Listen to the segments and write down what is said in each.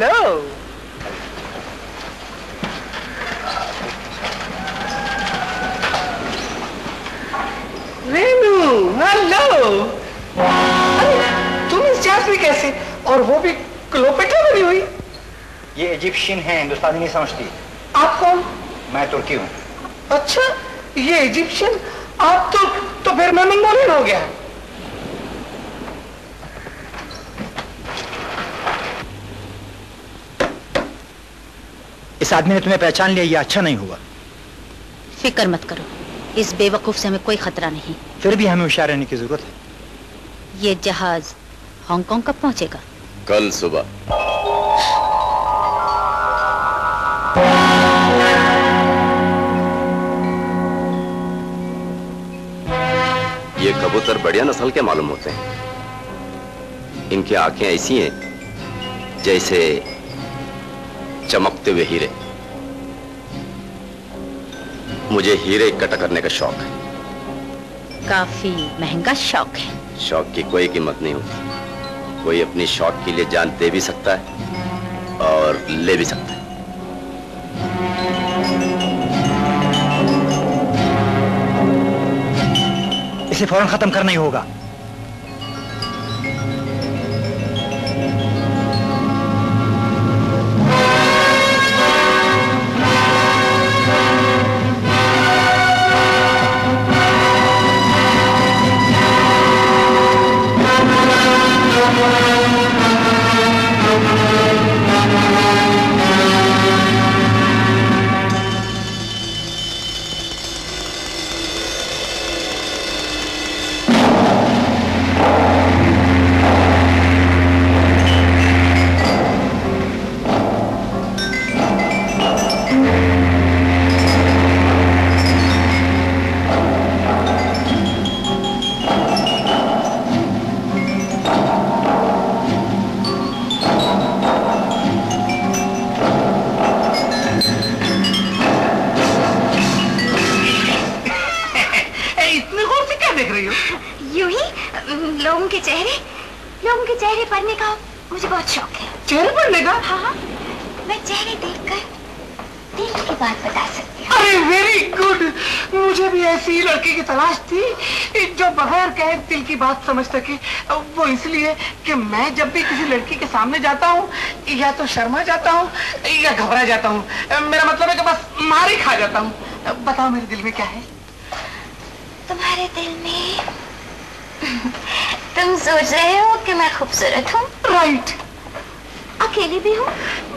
low. Renu, hello. तुम इस जात में कैसे? और वो भी क्लोपेट्रा बनी हुई। ये इजिप्शियन है, हिंदुस्तानी नहीं समझती। आप कौन? मैं तुर्की हूँ। अच्छा, ये इजिप्शियन, आप तो फिर मैं मंगोलियन हो गया। इस आदमी ने तुम्हें पहचान लिया, ये अच्छा नहीं हुआ। फिक्र मत करो, इस बेवकूफ से हमें कोई खतरा नहीं। फिर भी हमें होशियार रहने की जरूरत है। ये जहाज हांगकांग कब पहुंचेगा? कल सुबह। ये कबूतर बढ़िया नस्ल के मालूम होते हैं। इनकी आंखें ऐसी हैं जैसे चमकते हुए हीरे। मुझे हीरे इकट्ठा करने का शौक है। काफी महंगा शौक है। शौक की कोई कीमत नहीं होती। कोई अपनी शौक के लिए जान दे भी सकता है और ले भी सकता है। इसे फौरन खत्म करना ही होगा। समझ सके वो इसलिए कि मैं जब भी किसी लड़की के सामने जाता हूँ या तो शर्मा जाता हूँ या घबरा जाता हूँ। मेरा मतलब है कि बस मार ही खा जाता हूँ। बताओ मेरे दिल में क्या है? तुम्हारे दिल में तुम सोच रहे हो कि मैं खूबसूरत हूँ। राइट। अकेली भी हूँ।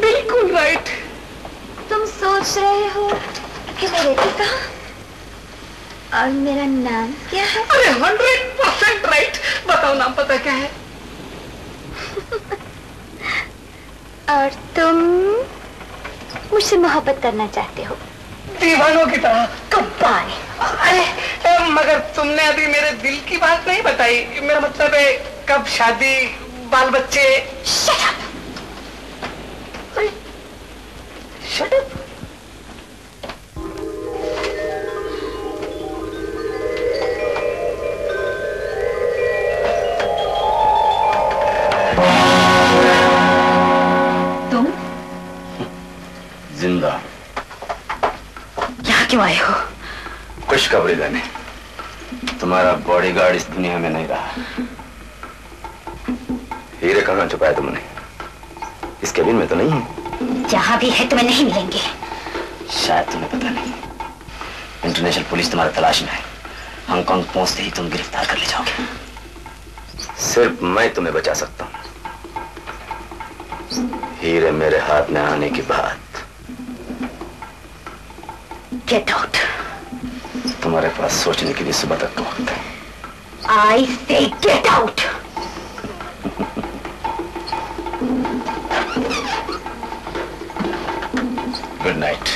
बिल्कुल राइट। तुम सोच रहे हो कि मेरे पिता और मेरा नाम क्या है? अरे 100% राइट। बताओ नाम पता क्या है? और तुम मुझसे मोहब्बत करना चाहते हो? दीवानों की तरह। कबाल। अरे मगर तुमने अभी मेरे दिल की बात नहीं बताई। मेरा मतलब है कब शादी, बाल बच्चे। Shut up. Shut up. क्यों आए हो? खुशखबरी देने। तुम्हारा बॉडीगार्ड इस दुनिया में नहीं रहा। हीरे कहाँ छुपाया तुमने? इस केबिन में तो नहीं है। जहाँ भी है तुम्हें नहीं मिलेंगे। शायद तुम्हें पता नहीं, इंटरनेशनल पुलिस तुम्हारा तलाश में है। हांगकांग पहुंचते ही तुम गिरफ्तार कर ले जाओगे। सिर्फ मैं तुम्हें बचा सकता हूँ। हीरे मेरे हाथ में आने की बात। Get out. तुम्हारे पास सोचने के लिए सुबह तक का वक्त है। I say get out. Good night.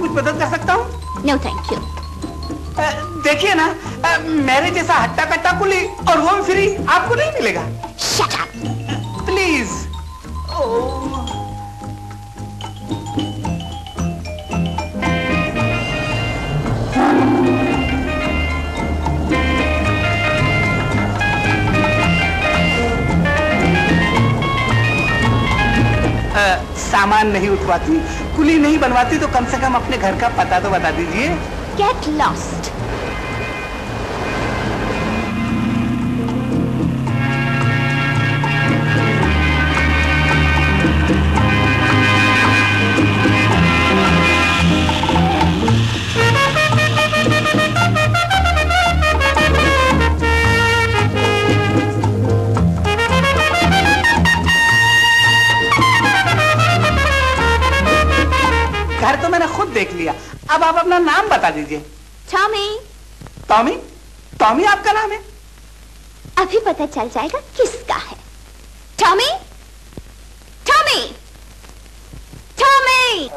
कुछ मदद कर सकता हूँ? No thank you. देखिए ना, मेरे जैसा हट्टा कट्टा कुली और होम फ्री आपको नहीं मिलेगा। Shut up please. सामान नहीं उठवाती, कुली नहीं बनवाती तो कम से कम अपने घर का पता तो बता दीजिए। Get lost. घर तो मैंने खुद देख लिया, अब आप अपना नाम बता दीजिए। टॉमी। टॉमी? टॉमी आपका नाम है? अभी पता चल जाएगा किसका है। Tommy, Tommy, Tommy.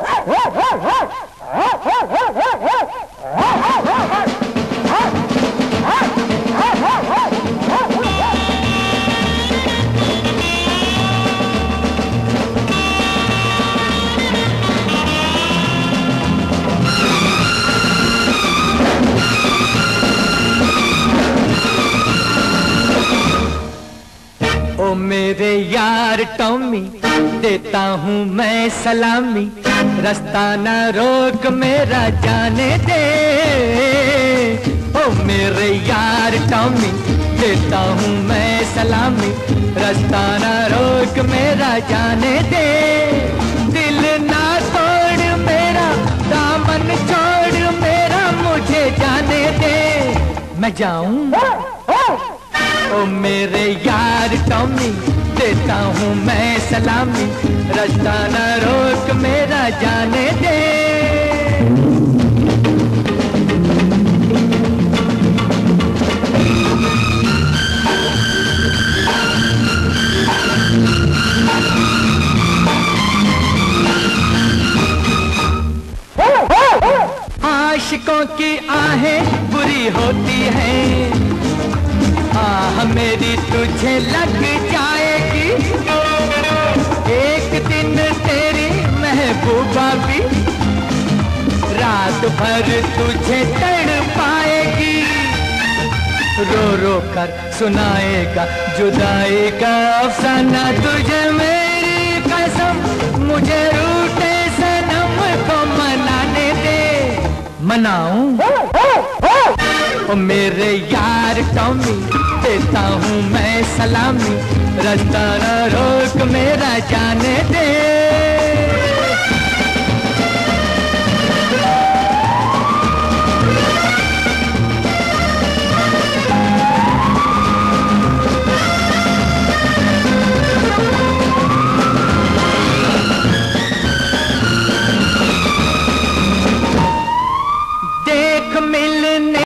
ओ मेरे यार टॉमी, देता हूँ मैं सलामी, रास्ता ना रोक मेरा जाने दे। ओ मेरे यार टॉमी, देता हूँ मैं सलामी, रास्ता ना रोक मेरा जाने दे। दिल ना तोड़ मेरा, दामन छोड़ मेरा, मुझे जाने दे, मैं जाऊँ। ओ मेरे यार टॉमी, देता हूँ मैं सलामी, रास्ता ना रोक मेरा जाने दे। आशिकों की आहें बुरी होती हैं, आह मेरी तुझे लग जाएगी, एक दिन तेरी महबूबा भी रात भर तुझे तड़ पाएगी। रो रो कर सुनाएगा जुदाई का अफसाना तुझे, मेरी कसम मुझे रूठे सनम को मनाने दे, मनाऊं। ओ मेरे यार टॉमी, देता हूँ मैं सलामी, रास्ता ना रोक मेरा जाने दे।